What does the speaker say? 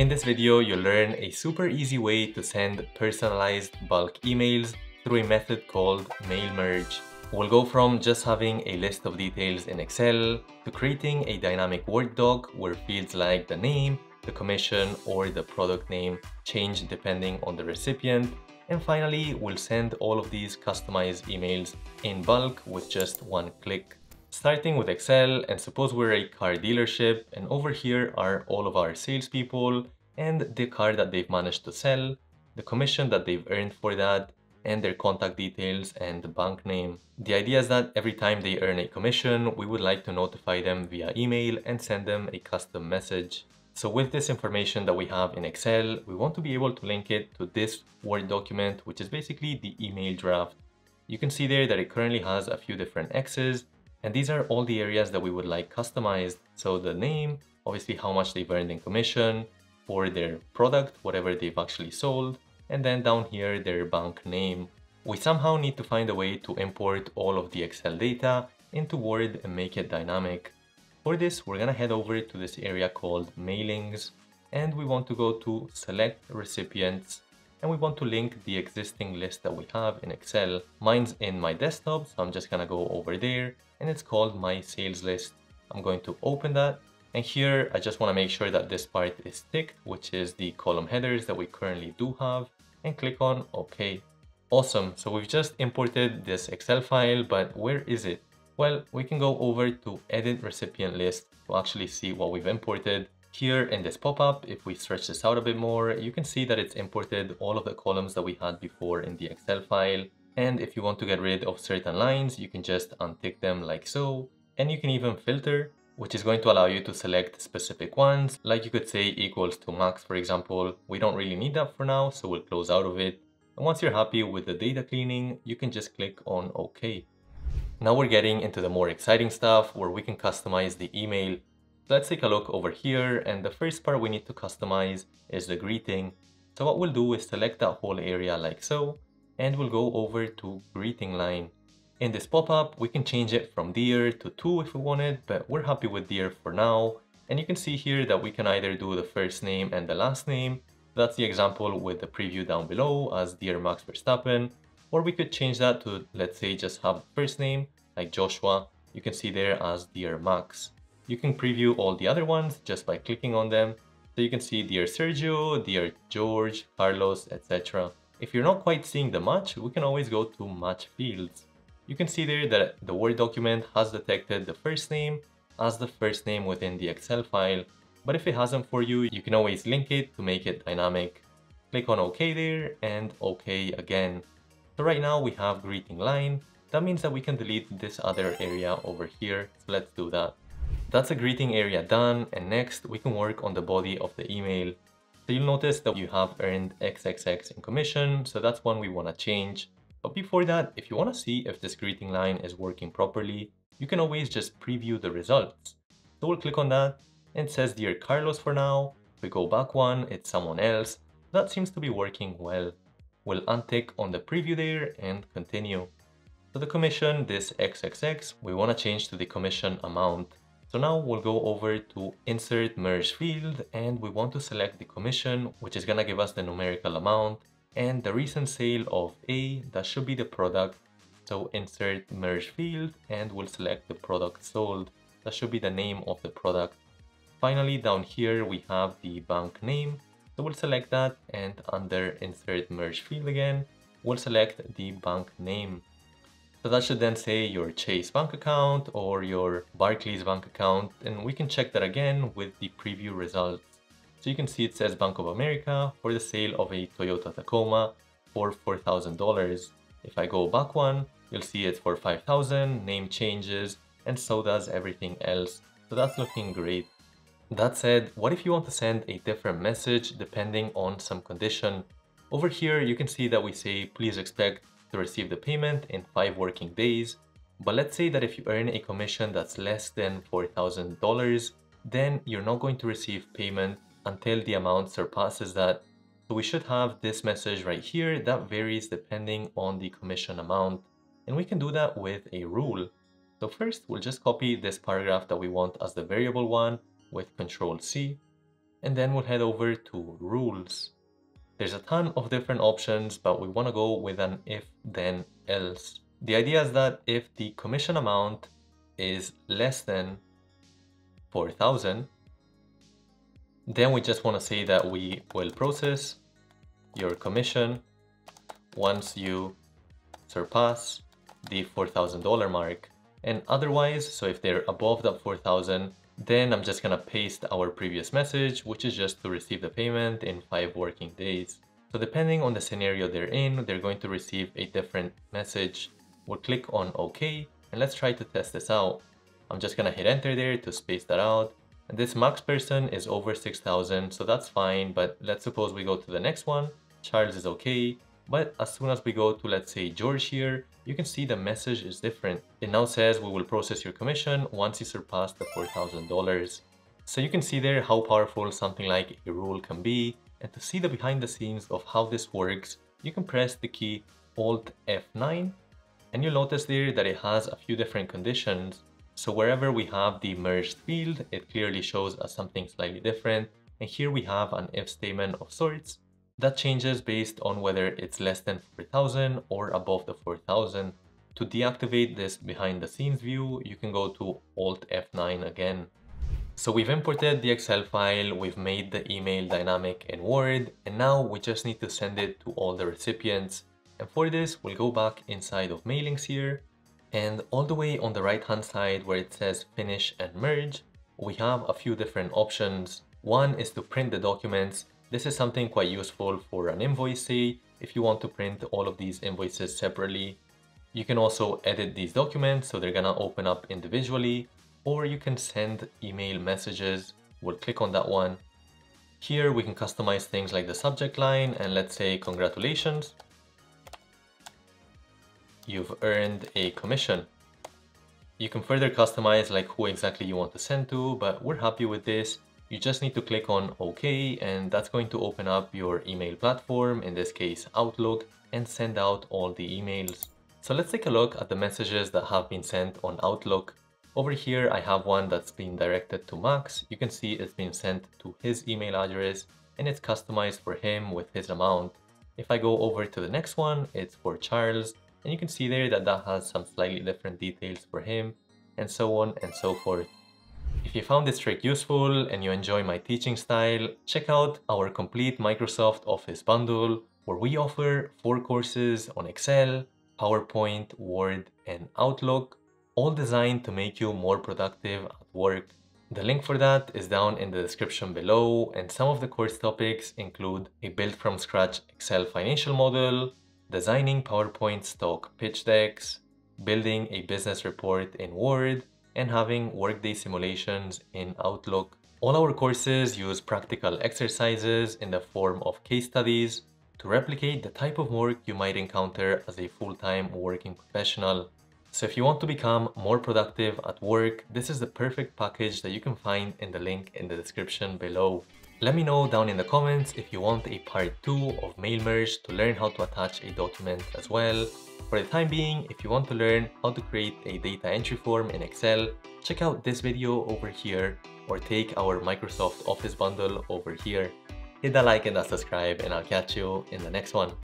In this video, you'll learn a super easy way to send personalized bulk emails through a method called Mail Merge. We'll go from just having a list of details in Excel to creating a dynamic Word doc where fields like the name, the commission, or the product name change depending on the recipient. And finally, we'll send all of these customized emails in bulk with just one click. Starting with Excel, and suppose we're a car dealership, and over here are all of our salespeople and the car that they've managed to sell, the commission that they've earned for that, and their contact details and the bank name. The idea is that every time they earn a commission, we would like to notify them via email and send them a custom message. So with this information that we have in Excel, we want to be able to link it to this Word document, which is basically the email draft. You can see there that it currently has a few different X's, and these are all the areas that we would like customized. So the name, obviously how much they've earned in commission, for their product, whatever they've actually sold, and then down here, their bank name. We somehow need to find a way to import all of the Excel data into Word and make it dynamic. For this, we're gonna head over to this area called Mailings, and we want to go to Select Recipients, and we want to link the existing list that we have in Excel. Mine's in my desktop, so I'm just gonna go over there, and it's called My Sales List. I'm going to open that, and here I just wanna make sure that this part is ticked, which is the column headers that we currently do have, and click on OK. Awesome, so we've just imported this Excel file, but where is it? Well, we can go over to Edit Recipient List to actually see what we've imported. Here in this pop-up, if we stretch this out a bit more, you can see that it's imported all of the columns that we had before in the Excel file. And if you want to get rid of certain lines, you can just untick them like so. And you can even filter, which is going to allow you to select specific ones. Like you could say equals to Max, for example. We don't really need that for now, so we'll close out of it. And once you're happy with the data cleaning, you can just click on OK. Now we're getting into the more exciting stuff where we can customize the email. Let's take a look over here, and the first part we need to customize is the greeting. So what we'll do is select that whole area like so, and we'll go over to greeting line. In this pop-up, we can change it from dear to to if we wanted, but we're happy with dear for now. And you can see here that we can either do the first name and the last name. That's the example with the preview down below as dear Max Verstappen, or we could change that to, let's say, just have the first name like Joshua. You can see there as dear Max. You can preview all the other ones just by clicking on them. So you can see Dear Sergio, Dear George, Carlos, etc. If you're not quite seeing the match, we can always go to Match Fields. You can see there that the Word document has detected the first name as the first name within the Excel file. But if it hasn't for you, you can always link it to make it dynamic. Click on OK there and OK again. So right now we have greeting line. That means that we can delete this other area over here. So let's do that. That's the greeting area done, and next we can work on the body of the email. So you'll notice that you have earned XXX in commission, so that's one we want to change. But before that, if you want to see if this greeting line is working properly, you can always just preview the results. So we'll click on that, and it says Dear Carlos for now. If we go back one, it's someone else. That seems to be working well. We'll untick on the preview there and continue. So the commission, this XXX, we want to change to the commission amount. So now we'll go over to Insert Merge Field, and we want to select the commission, which is going to give us the numerical amount and the recent sale of A. That should be the product. So Insert Merge Field, and we'll select the product sold. That should be the name of the product. Finally, down here we have the bank name. So we'll select that, and under Insert Merge Field again, we'll select the bank name. So that should then say your Chase bank account or your Barclays bank account, and we can check that again with the preview results. So you can see it says Bank of America for the sale of a Toyota Tacoma for $4,000. If I go back one, you'll see it's for $5,000, name changes, and so does everything else. So that's looking great. That said, what if you want to send a different message depending on some condition? Over here, you can see that we say, please expect to receive the payment in 5 working days. But let's say that if you earn a commission that's less than $4,000, then you're not going to receive payment until the amount surpasses that. So we should have this message right here that varies depending on the commission amount. And we can do that with a rule. So first, we'll just copy this paragraph that we want as the variable one with Control C. and then we'll head over to rules. There's a ton of different options, but we want to go with an if then else. The idea is that if the commission amount is less than 4,000, then we just want to say that we will process your commission once you surpass the $4,000 mark, and otherwise, so if they're above that 4,000, then I'm just gonna paste our previous message, which is just to receive the payment in 5 working days. So depending on the scenario they're in, they're going to receive a different message. We'll click on OK, and let's try to test this out. I'm just gonna hit enter there to space that out. And this Max person is over 6,000, so that's fine, but let's suppose we go to the next one. Charles is okay, but as soon as we go to, let's say, George here, you can see the message is different. It now says we will process your commission once you surpass the $4,000. So you can see there how powerful something like a rule can be. And to see the behind the scenes of how this works, you can press the key Alt F9, and you'll notice there that it has a few different conditions. So wherever we have the merged field, it clearly shows us something slightly different. And here we have an if statement of sorts that changes based on whether it's less than 4,000 or above the 4,000. To deactivate this behind the scenes view, you can go to Alt F9 again. So we've imported the Excel file, we've made the email dynamic in Word, and now we just need to send it to all the recipients. And for this, we'll go back inside of mailings here, and all the way on the right hand side where it says finish and merge, we have a few different options. One is to print the documents. This is something quite useful for an invoice, say, if you want to print all of these invoices separately. You can also edit these documents, so they're gonna open up individually, or you can send email messages. We'll click on that one. Here we can customize things like the subject line, and let's say congratulations, you've earned a commission. You can further customize like who exactly you want to send to, but we're happy with this. You just need to click on OK, and that's going to open up your email platform, in this case Outlook, and send out all the emails. So let's take a look at the messages that have been sent on Outlook. Over here I have one that's been directed to Max. You can see it's been sent to his email address, and it's customized for him with his amount. If I go over to the next one, it's for Charles, and you can see there that that has some slightly different details for him, and so on and so forth. If you found this trick useful and you enjoy my teaching style, check out our complete Microsoft Office bundle, where we offer 4 courses on Excel, PowerPoint, Word, and Outlook, all designed to make you more productive at work. The link for that is down in the description below, and some of the course topics include a built from scratch Excel financial model, designing PowerPoint stock pitch decks, building a business report in Word, and having workday simulations in Outlook. All our courses use practical exercises in the form of case studies to replicate the type of work you might encounter as a full-time working professional. So if you want to become more productive at work, this is the perfect package that you can find in the link in the description below. Let me know down in the comments if you want a part 2 of Mail Merge to learn how to attach a document as well. For the time being, if you want to learn how to create a data entry form in Excel, check out this video over here, or take our Microsoft Office bundle over here. Hit that like and that subscribe, and I'll catch you in the next one.